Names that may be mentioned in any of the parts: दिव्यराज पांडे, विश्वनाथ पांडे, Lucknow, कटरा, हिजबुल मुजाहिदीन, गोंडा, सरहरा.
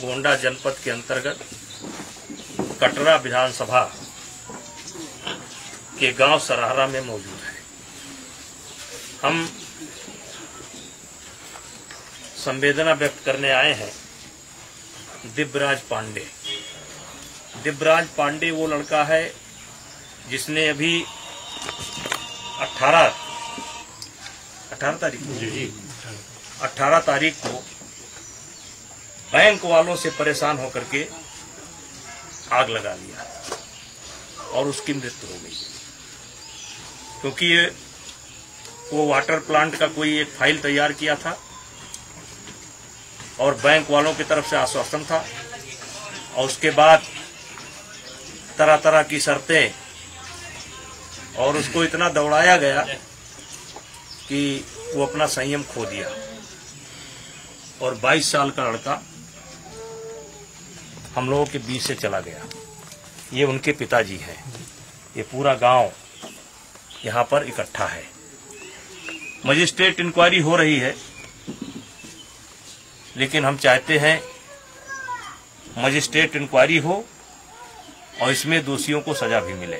गोंडा जनपद के अंतर्गत कटरा विधानसभा के गांव सरहरा में मौजूद है। हम संवेदना व्यक्त करने आए हैं दिव्यराज पांडे। दिव्यराज पांडे वो लड़का है जिसने अभी 18 तारीख को बैंक वालों से परेशान होकर के आग लगा लिया और उसकी मृत्यु हो गई, क्योंकि वो वाटर प्लांट का कोई एक फाइल तैयार किया था और बैंक वालों की तरफ से आश्वासन था और उसके बाद तरह तरह की शर्तें और उसको इतना दौड़ाया गया कि वो अपना संयम खो दिया और 22 साल का लड़का हम लोगों के बीच से चला गया। ये उनके पिताजी हैं। ये पूरा गांव यहाँ पर इकट्ठा है। मजिस्ट्रेट इंक्वायरी हो रही है, लेकिन हम चाहते हैं मजिस्ट्रेट इंक्वायरी हो और इसमें दोषियों को सजा भी मिले,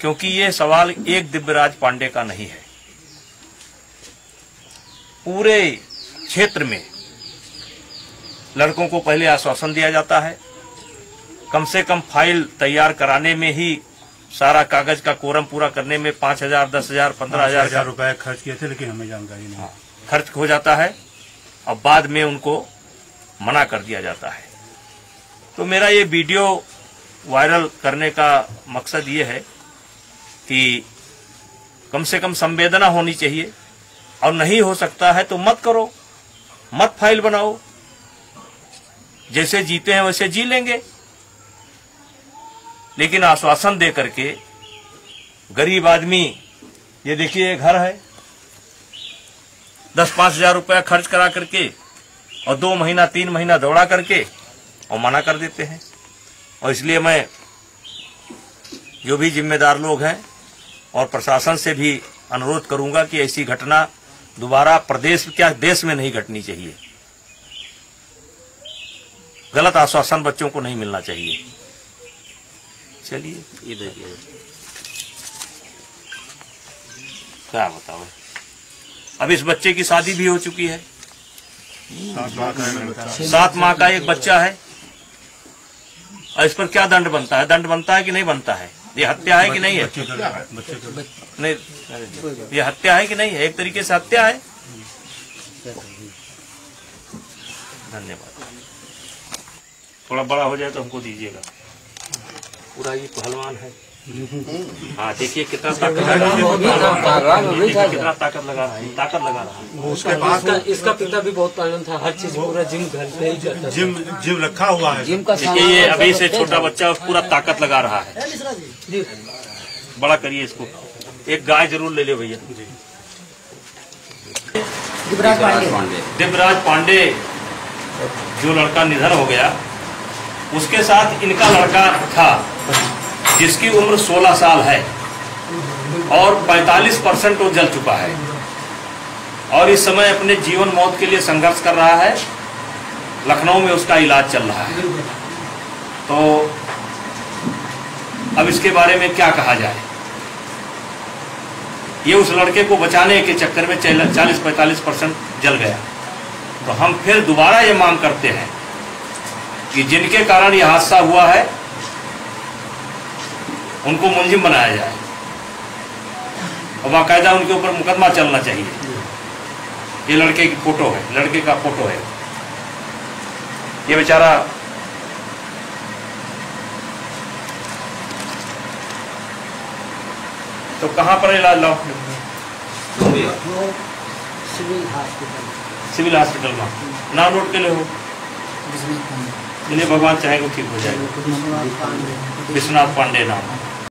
क्योंकि ये सवाल एक दिव्यराज पांडे का नहीं है। पूरे क्षेत्र में लड़कों को पहले आश्वासन दिया जाता है, कम से कम फाइल तैयार कराने में ही सारा कागज का कोरम पूरा करने में 5,000, 10,000, 15,000 रुपए खर्च किए थे, लेकिन हमें जानकारी नहीं। खर्च हो जाता है और बाद में उनको मना कर दिया जाता है। तो मेरा ये वीडियो वायरल करने का मकसद ये है कि कम से कम संवेदना होनी चाहिए, और नहीं हो सकता है तो मत करो, मत फाइल बनाओ, जैसे जीते हैं वैसे जी लेंगे। लेकिन आश्वासन दे करके गरीब आदमी, ये देखिए घर है, 10-5 हजार रुपया खर्च करा करके और 2 महीना 3 महीना दौड़ा करके और मना कर देते हैं। और इसलिए मैं जो भी जिम्मेदार लोग हैं और प्रशासन से भी अनुरोध करूंगा कि ऐसी घटना दोबारा प्रदेश क्या देश में नहीं घटनी चाहिए। गलत आश्वासन बच्चों को नहीं मिलना चाहिए। चलिए ये देखिए, क्या बताओ, अब इस बच्चे की शादी भी हो चुकी है। 7 माह का एक बच्चा है और इस पर क्या दंड बनता है? दंड बनता है कि नहीं बनता है? ये हत्या है कि नहीं है? नहीं, ये हत्या है कि नहीं है? एक तरीके से हत्या है। धन्यवाद। थोड़ा बड़ा हो जाए तो हमको दीजिएगा। पूरा ये पहलवान है। हाँ देखिए कितना ताकत लगा रहा है, ताकत लगा रहा है। इसका पिता भी बहुत पहलवान था, हर चीज पूरा जिम घर पे ही करता, जिम रखा हुआ है। ये अभी से छोटा बच्चा पूरा ताकत लगा रहा है। बड़ा करिए इसको। एक गाय जरूर ले लो भैया। दिव्यराज पांडे जो लड़का निधन हो गया, उसके साथ इनका लड़का था जिसकी उम्र 16 साल है और 45% वो जल चुका है और इस समय अपने जीवन मौत के लिए संघर्ष कर रहा है। लखनऊ में उसका इलाज चल रहा है। तो अब इसके बारे में क्या कहा जाए? ये उस लड़के को बचाने के चक्कर में 40-45% जल गया। तो हम फिर दोबारा ये मांग करते हैं कि जिनके कारण यह हादसा हुआ है उनको मुलजिम बनाया जाए और बाकायदा उनके ऊपर मुकदमा चलना चाहिए। ये लड़के की फोटो है, लड़के का फोटो है। ये बेचारा तो कहाँ पर इलाज? सिविल हॉस्पिटल में नाम रोड के लिए हो। जिन्हें भगवान चाहेंगे ठीक हो जाएगा। विश्वनाथ पांडे नाम।